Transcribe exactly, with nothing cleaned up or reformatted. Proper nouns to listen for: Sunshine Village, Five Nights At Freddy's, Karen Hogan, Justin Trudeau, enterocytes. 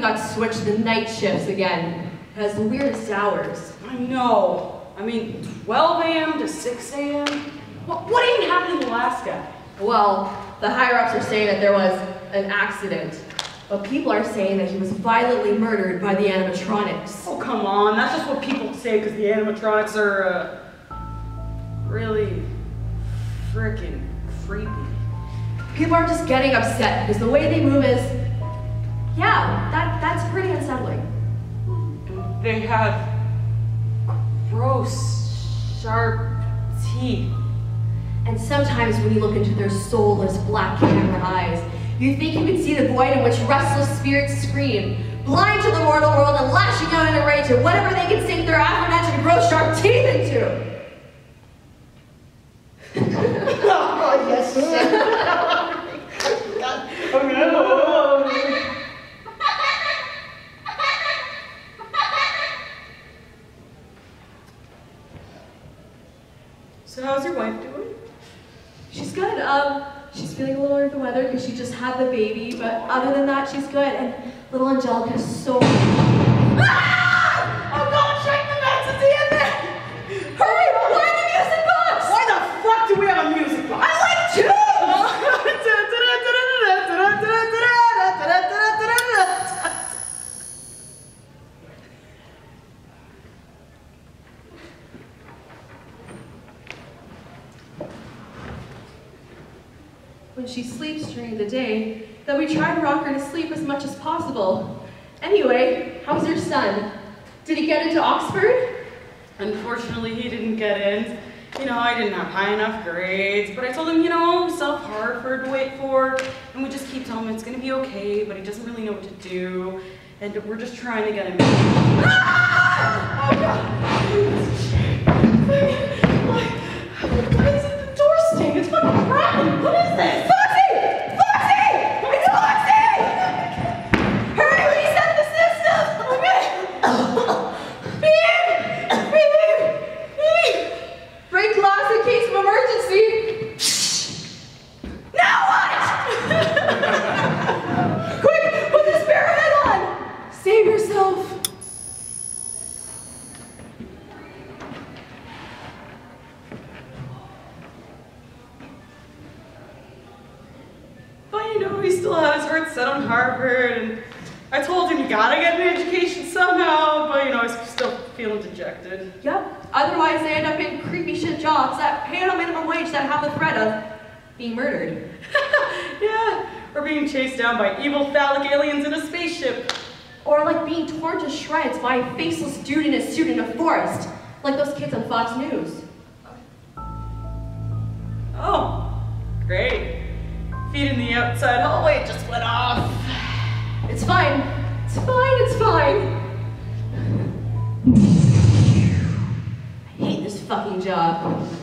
we got switched to night shifts again. It has the weirdest hours. I know. I mean, twelve A M to six A M? What, what even happened in Alaska? Well, the higher-ups are saying that there was an accident. But people are saying that he was violently murdered by the animatronics. Oh, come on. That's just what people say because the animatronics are, uh, really frickin' creepy. People are just getting upset because the way they move is, yeah, that, that's pretty unsettling. They have gross, sharp teeth. And sometimes when you look into their soulless, black camera eyes, you think you can see the void in which restless spirits scream, blind to the mortal world and lashing out in a rage at whatever they can sink their aforementioned gross sharp teeth into. Oh, yes, sir. Oh, no. So how's your wife doing? She's good. Um. She's feeling a little under the weather because she just had the baby, but other than that, she's good. And little Angelica is so. Ah! Oh God! Check the messages in there. Hurry! Why the music box? Why the fuck do we have a music box? I like she sleeps during the day, that we try to rock her to sleep as much as possible. Anyway, how's your son? Did he get into Oxford? Unfortunately, he didn't get in. You know, I didn't have high enough grades, but I told him, you know, South Hartford to wait for, and we just keep telling him it's gonna be okay, but he doesn't really know what to do, and we're just trying to get him in. Ah! Oh, God. Why, why is it the door sting? It's fucking cracking. What is this? By evil phallic aliens in a spaceship. Or like being torn to shreds by a faceless dude in a suit in a forest. Like those kids on Fox News. Oh, great. Feet in the outside hallway just went off. It's fine. It's fine, it's fine. I hate this fucking job.